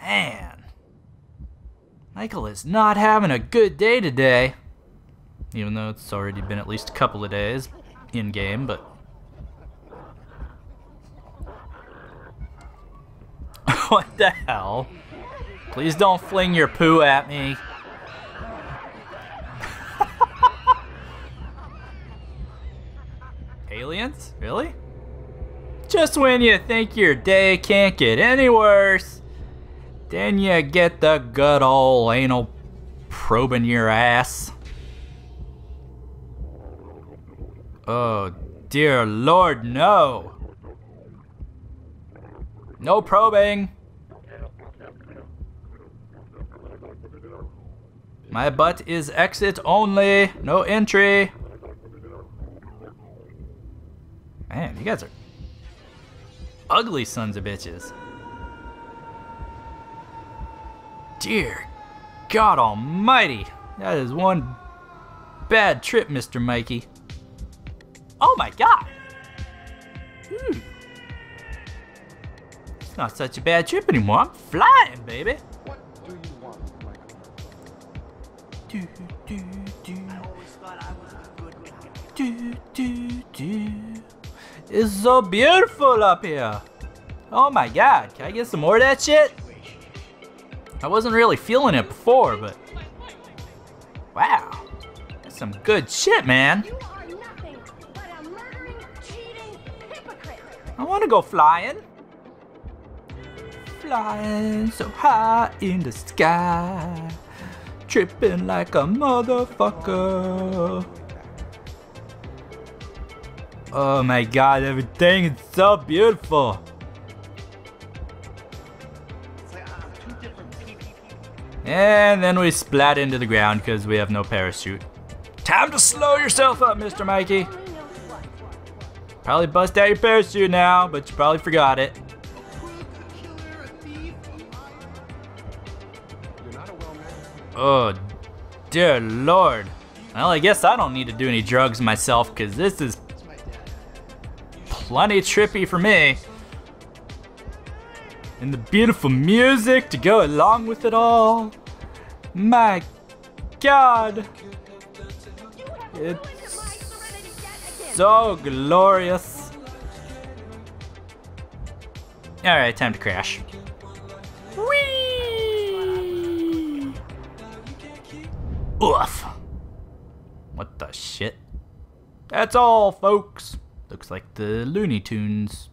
Man, Michael is not having a good day today. Even though it's already been at least a couple of days in-game, but... What the hell? Please don't fling your poo at me. Aliens? Really? Just when you think your day can't get any worse, then you get the good old anal probing your ass. Oh dear Lord, no. No probing. My butt is exit only, no entry. Man, you guys are ugly sons of bitches. Dear God almighty. That is one bad trip, Mr. Mikey. Oh my God. It's not such a bad trip anymore. I'm flying, baby. What do you want, Michael? I always thought I was a good guy. It's so beautiful up here. Oh my God, can I get some more of that shit? I wasn't really feeling it before, but wow, that's some good shit, man. You are nothing but a murdering, cheating hypocrite. I want to go flying. Flying so high in the sky, tripping like a motherfucker. Oh my God, everything is so beautiful. And then we splat into the ground because we have no parachute. Time to slow yourself up, Mr. Mikey. Probably bust out your parachute now, but you probably forgot it. Oh, dear Lord. Well, I guess I don't need to do any drugs myself because this is plenty trippy for me. And the beautiful music to go along with it all. My God. It's so glorious. Alright, time to crash. Whee! Oof. What the shit? That's all, folks. Looks like the Looney Tunes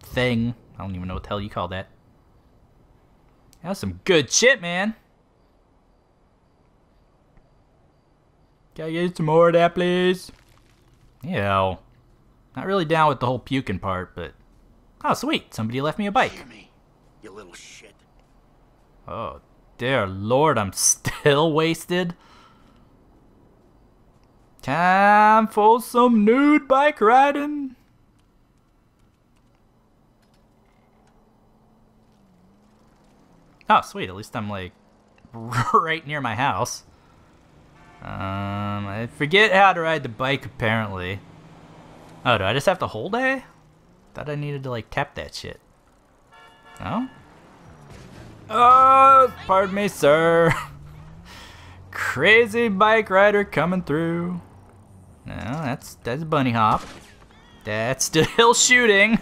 thing. I don't even know what the hell you call that. That's some good shit, man. Can I get some more of that, please? Yeah. Not really down with the whole puking part, but... Oh, sweet. Somebody left me a bike. Hear me, you little shit. Oh, dear Lord, I'm still wasted. Time for some nude bike riding. Oh, sweet. At least I'm, like, right near my house. I forget how to ride the bike, apparently. Oh, do I just have to hold A? Thought I needed to, like, tap that shit. No? Oh, pardon me, sir. Crazy bike rider coming through. No, that's a bunny hop. That's still shooting.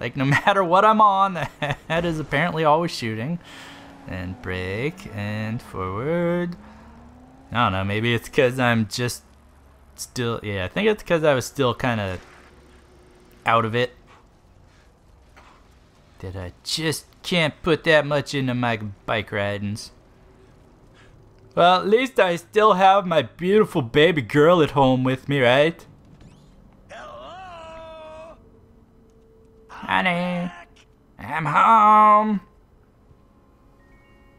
Like no matter what I'm on, that is apparently always shooting. And brake and forward. I don't know, maybe it's because I'm just still, yeah, I think it's because I was still kind of out of it. That I just can't put that much into my bike ridings. Well, at least I still have my beautiful baby girl at home with me, right? Hello? Honey, I'm home.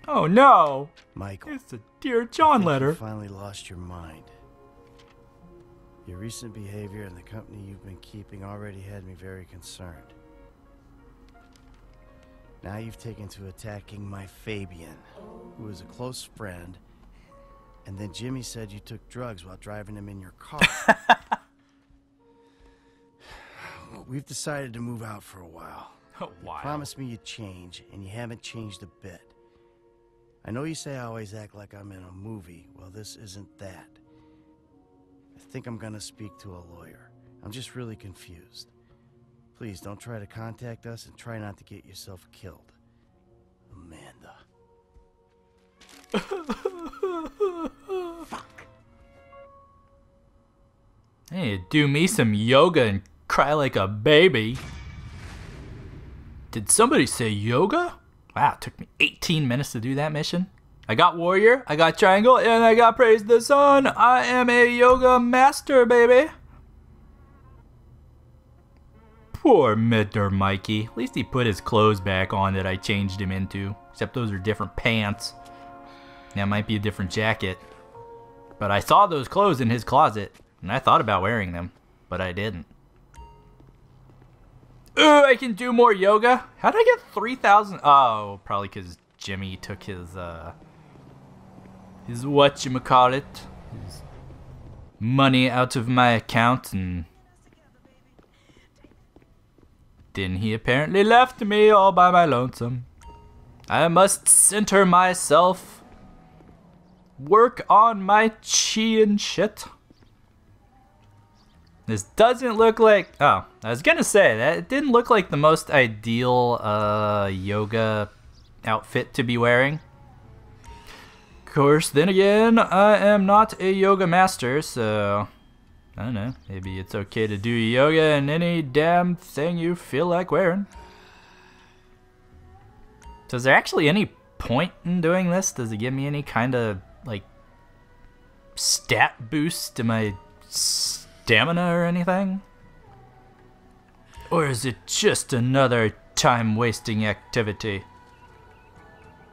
Oh no, Michael, it's a Dear John letter. You finally lost your mind. Your recent behavior and the company you've been keeping already had me very concerned. Now you've taken to attacking my Fabian, who is a close friend. And then Jimmy said you took drugs while driving him in your car. Well, we've decided to move out for a while. Wow. You promised me you'd change, and you haven't changed a bit. I know you say I always act like I'm in a movie. Well, this isn't that. I think I'm gonna speak to a lawyer. I'm just really confused. Please don't try to contact us and try not to get yourself killed. Amanda. Fuck. I need to do me some yoga and cry like a baby. Did somebody say yoga? Wow, it took me 18 minutes to do that mission. I got warrior, I got triangle, and I got praise the sun. I am a yoga master, baby. Poor Mr. Mikey. At least he put his clothes back on that I changed him into. Except those are different pants. That might be a different jacket. But I saw those clothes in his closet, and I thought about wearing them, but I didn't. Ooh, I can do more yoga. How did I get 3,000? Oh, probably because Jimmy took his whatchamacallit, his money out of my account, and then he apparently left me all by my lonesome. I must center myself, work on my chi and shit. This doesn't look like, oh, I was gonna say that it didn't look like the most ideal yoga outfit to be wearing. Of course, then again, I am not a yoga master, so I don't know, maybe it's okay to do yoga in any damn thing you feel like wearing. So is there actually any point in doing this? Does it give me any kind of like stat boost to my stamina or anything? Or is it just another time-wasting activity?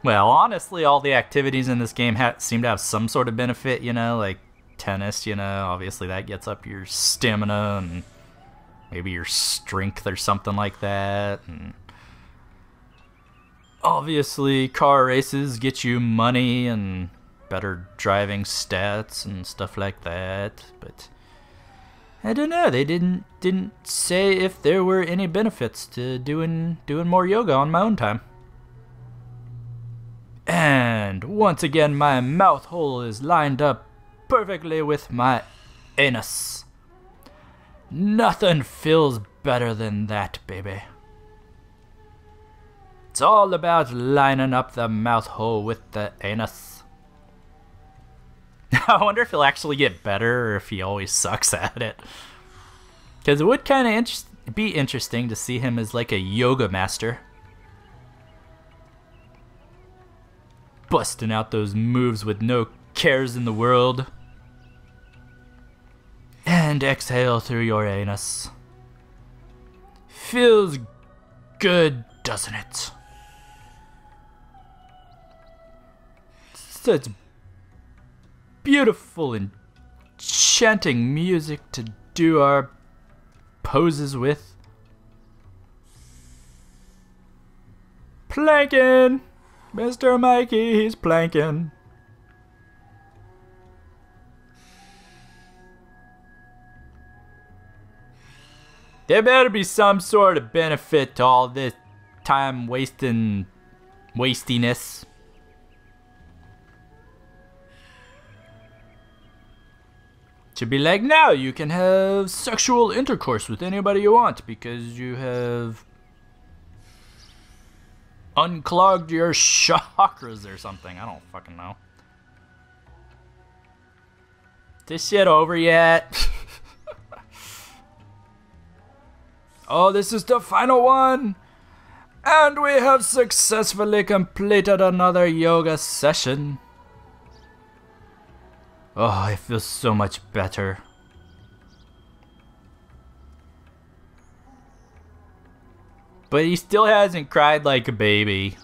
Well, honestly, all the activities in this game seem to have some sort of benefit, you know, like tennis, you know, obviously that gets up your stamina and maybe your strength or something like that. And obviously, car races get you money and better driving stats and stuff like that, but I don't know. They didn't say if there were any benefits to doing more yoga on my own time. And once again, my mouth hole is lined up perfectly with my anus. Nothing feels better than that, baby. It's all about lining up the mouth hole with the anus. I wonder if he'll actually get better or if he always sucks at it. Because it would kind of be interesting to see him as like a yoga master. Busting out those moves with no cares in the world. And exhale through your anus. Feels good, doesn't it? Such beautiful, enchanting music to do our poses with. Planking! Mr. Mikey, he's planking. There better be some sort of benefit to all this time-wasting wastiness. Should be like, now you can have sexual intercourse with anybody you want because you have unclogged your chakras or something. I don't fucking know. Is this shit over yet? Oh, this is the final one. And we have successfully completed another yoga session. Oh, I feel so much better. But he still hasn't cried like a baby.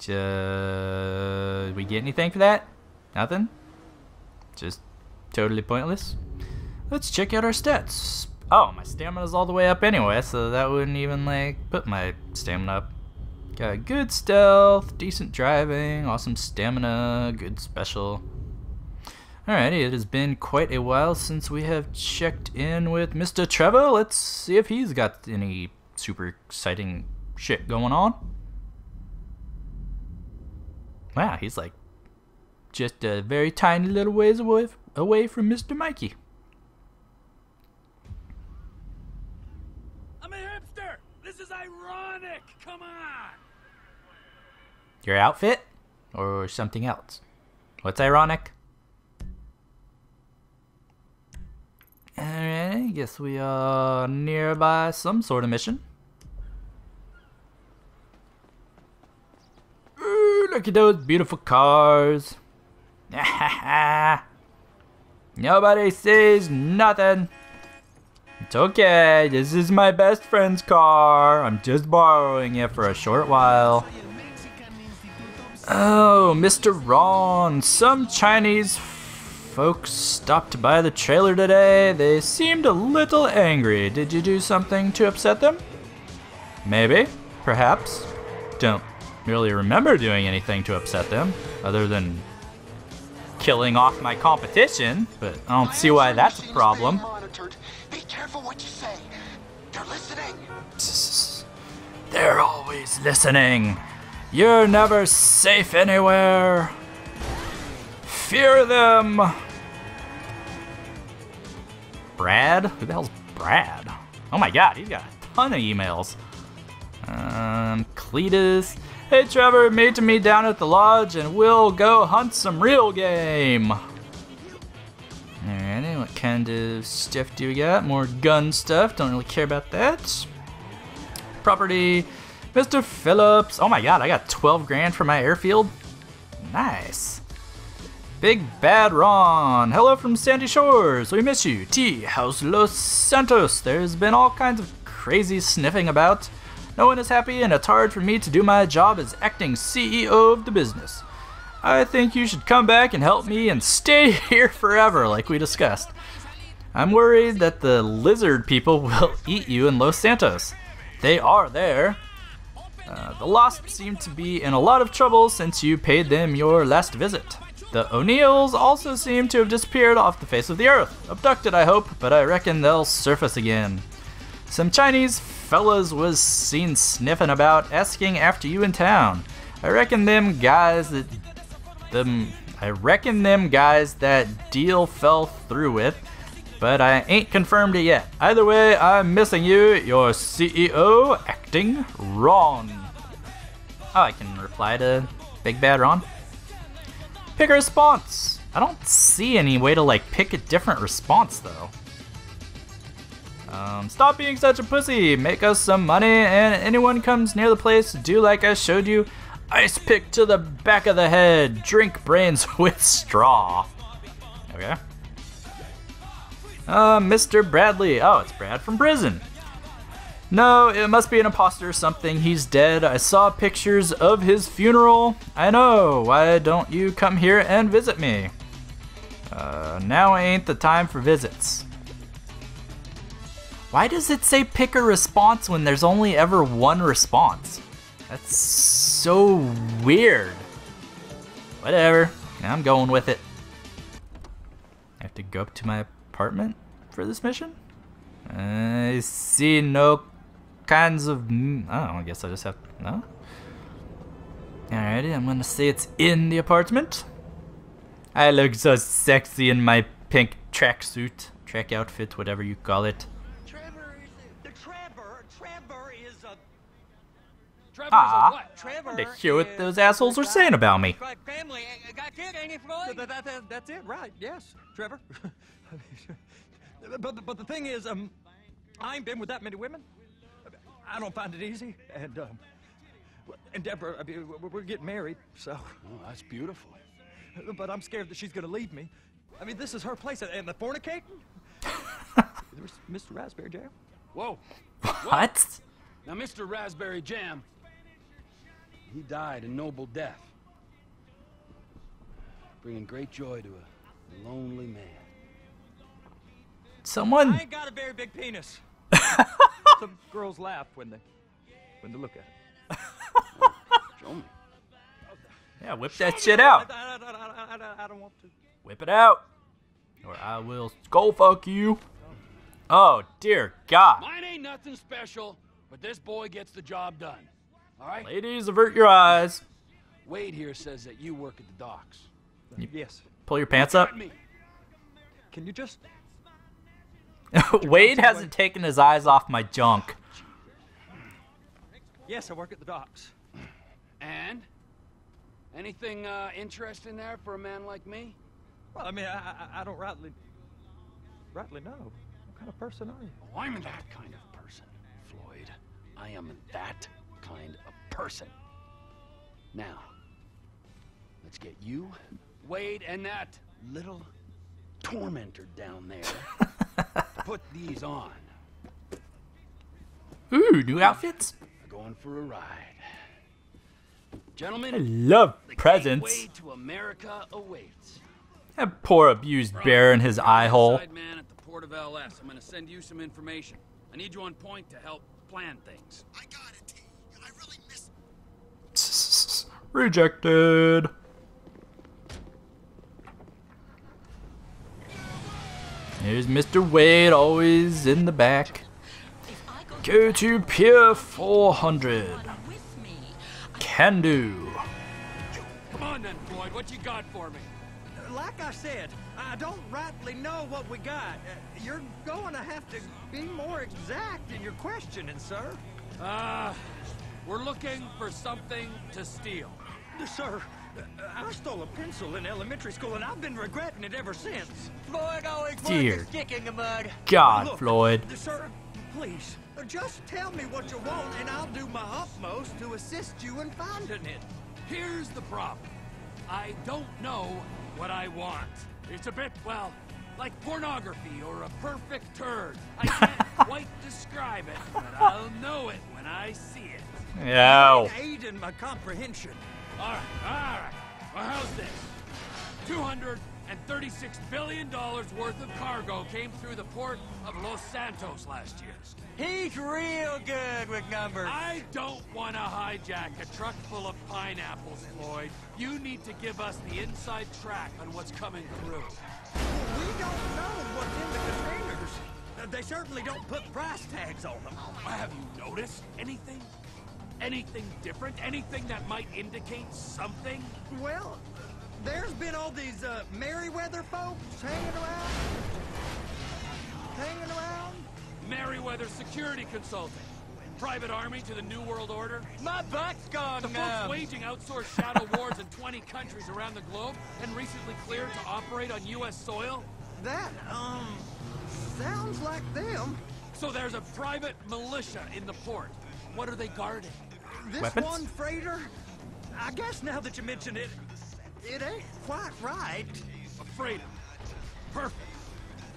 Did we get anything for that? Nothing? Just totally pointless. Let's check out our stats. Oh, my stamina's all the way up anyway, so that wouldn't even like put my stamina up. Got good stealth, decent driving, awesome stamina, good special. Alrighty, it has been quite a while since we have checked in with Mr. Trevor. Let's see if he's got any super exciting shit going on. Wow, he's like just a very tiny little ways away from Mr. Mikey. I'm a hipster! This is ironic! Come on! Your outfit? Or something else? What's ironic? Alright, I guess we are nearby some sort of mission. Ooh, look at those beautiful cars. Nobody sees nothing. It's okay, this is my best friend's car. I'm just borrowing it for a short while. Oh, Mr. Ron, some Chinese folks stopped by the trailer today. They seemed a little angry. Did you do something to upset them? Maybe, perhaps. Don't really remember doing anything to upset them, other than killing off my competition, but I don't see why that's a problem. Be careful what you say. They're listening. They're always listening. You're never safe anywhere. Fear them. Brad? Who the hell's Brad? Oh my god, he's got a ton of emails. Cletus. Hey Trevor, meet me down at the lodge and we'll go hunt some real game. Alrighty, what kind of stuff do we got? More gun stuff, don't really care about that. Property. Mr. Phillips. Oh my god, I got 12 grand for my airfield. Nice. Big Bad Ron. Hello from Sandy Shores. We miss you. Tea House Los Santos. There's been all kinds of crazy sniffing about. No one is happy and it's hard for me to do my job as acting CEO of the business. I think you should come back and help me and stay here forever like we discussed. I'm worried that the lizard people will eat you in Los Santos. They are there. The Lost seem to be in a lot of trouble since you paid them your last visit. The O'Neills also seem to have disappeared off the face of the earth. Abducted, I hope, but I reckon they'll surface again. Some Chinese fellas was seen sniffing about, asking after you in town. I reckon them guys that deal fell through with, but I ain't confirmed it yet. Either way, I'm missing you, your CEO, acting Ron. Oh, I can reply to Big Bad Ron. Pick a response. I don't see any way to like pick a different response though. Stop being such a pussy. Make us some money and anyone comes near the place, do like I showed you. Ice pick to the back of the head. Drink brains with straw. Okay. Mr. Bradley. Oh, it's Brad from prison. No, it must be an imposter or something. He's dead. I saw pictures of his funeral. I know. Why don't you come here and visit me? Now ain't the time for visits. Why does it say pick a response when there's only ever one response? That's so weird. Whatever. I'm going with it. I have to go up to my apartment for this mission? I see no kinds of... Oh, I guess I just have to... No? Alrighty, I'm gonna say it's in the apartment. I look so sexy in my pink tracksuit. Track outfit, whatever you call it. Trevor, to hear what those assholes are saying about me. Family, got kid, ain't it? That's it, right, yes, Trevor. But the thing is, I ain't been with that many women. I don't find it easy, and Deborah, I mean, we're getting married, so. Oh, that's beautiful. But I'm scared that she's gonna leave me. I mean, this is her place, and the fornicating. There's Mr. Raspberry Jam. Whoa. What? Now, Mr. Raspberry Jam, he died a noble death, bringing great joy to a lonely man. Someone. I ain't got a very big penis. Some girls laugh when they look at it. Oh, show me. Yeah, whip that shit out. I don't want to. Whip it out. or I will go fuck you. Oh dear God. Mine ain't nothing special, but this boy gets the job done. All right. Ladies, avert your eyes. Wade here says that you work at the docks. Yes. Pull your pants up. Can you just? Wade hasn't taken his eyes off my junk. Yes, I work at the docks. And? Anything interesting there for a man like me? Well, I mean, I don't rightly know. What kind of person are you? Oh, I'm that kind of person, Floyd. I am that kind of person. Now, let's get you, Wade, and that little tormentor down there. To put these on. Ooh, new outfits? Going for a ride. Gentlemen, I love presents. The gateway to America awaits. That poor abused bear in his eye hole. Man at the port of LS. I'm going to send you some information. I need you on point to help plan things. I got it. I really missed. Rejected. Here's Mr. Wade, always in the back. Go to Pier 400. Can do. Come on then, Floyd. What you got for me? Like I said, I don't rightly know what we got. You're going to have to be more exact in your questioning, sir. We're looking for something to steal. Sir, I stole a pencil in elementary school, and I've been regretting it ever since. Floyd always wanted to stick in the mud. God, look, Floyd. Sir, please, just tell me what you want, and I'll do my utmost to assist you in finding it. Here's the problem. I don't know what I want. It's a bit, well, like pornography or a perfect turd. I can't quite describe it, but I'll know it when I see it. Yeah. Aid in my comprehension. All right, all right. Well, how's this? $236 billion worth of cargo came through the port of Los Santos last year. He's real good with numbers. I don't want to hijack a truck full of pineapples, Floyd. You need to give us the inside track on what's coming through. We don't know what's in the containers. They certainly don't put price tags on them. Have you noticed anything? Anything different? Anything that might indicate something? Well, there's been all these Merriweather folks hanging around. Merriweather Security Consulting, private army to the New World Order. My butt's gone. The folks waging outsourced shadow wars in 20 countries around the globe and recently cleared to operate on U.S. soil. That sounds like them. So there's a private militia in the port. What are they guarding? This weapons? One freighter. I guess now that you mention it. It ain't quite right. Afraid of. Perfect.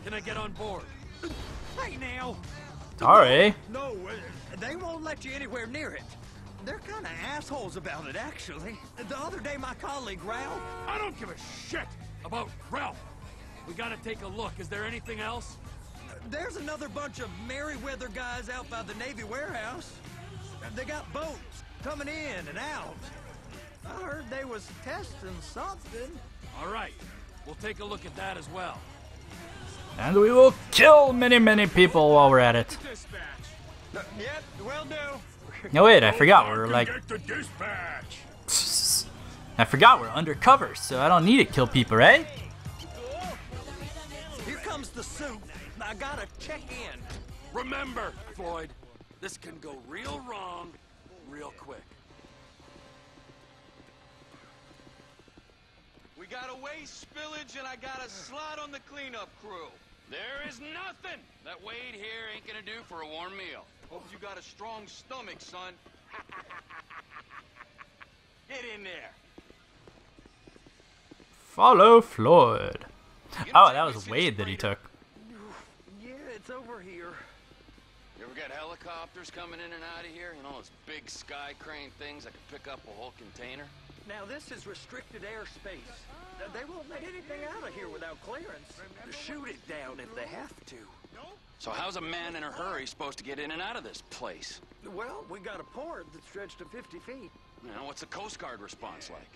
Can I get on board? Hey now. Sorry. No, they won't let you anywhere near it. They're kind of assholes about it, actually. The other day, my colleague Ralph. I don't give a shit about Ralph. We gotta take a look. Is there anything else? There's another bunch of Merriweather guys out by the Navy warehouse. They got boats coming in and out. I heard they was testing something. All right, we'll take a look at that as well. And we will kill many, many people while we're at it. Yep, will do. No, wait, I forgot we're like... I forgot we're undercover, so I don't need to kill people, right? Here comes the suit. I gotta check in. Remember, Floyd, this can go real wrong real quick. We got a waste spillage, and I got a slot on the cleanup crew. There is nothing that Wade here ain't gonna do for a warm meal. Hope you got a strong stomach, son. Get in there. Follow Floyd. Oh, that was Wade that he took. Yeah, it's over here. You ever got helicopters coming in and out of here? And all those big sky crane things that could pick up a whole container? Now, this is restricted airspace. They won't let anything out of here without clearance. Shoot it down if they have to. So how's a man in a hurry supposed to get in and out of this place? Well, we got a port that stretched to 50 feet. Now, what's the Coast Guard response like?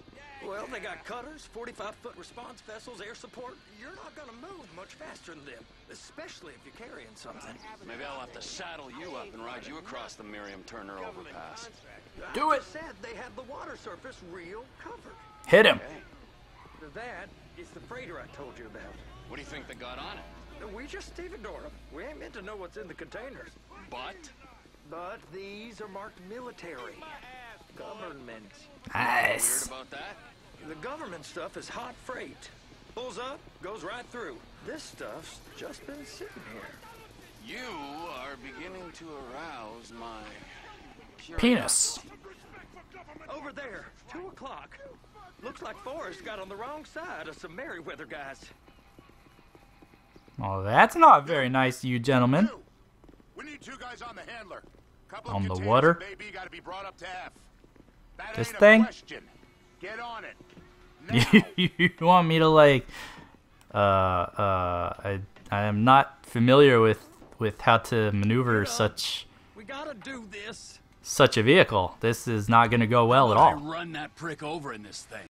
Well, they got cutters, 45-foot response vessels, air support. You're not gonna move much faster than them, especially if you're carrying something. Maybe I'll have to saddle you up and ride you across the Miriam Turner overpass. Do it! Said they have the water surface real covered. Hit him. Okay. That is the freighter I told you about. What do you think they got on it? We just stevedored them. We ain't meant to know what's in the containers. But these are marked military. Government. Nice. Weird about that? The government stuff is hot freight. Pulls up, goes right through. This stuff's just been sitting here. You are beginning to arouse my penis. Over there, 2 o'clock. Looks like Forrest got on the wrong side of some Merriweather guys. Well, that's not very nice of you gentlemen. We need 2 guys on the handler. On the water. This thing? Get on it. You want me to like I am not familiar with how to maneuver such a vehicle. This is not going to go well at all. Run that prick over in this thing.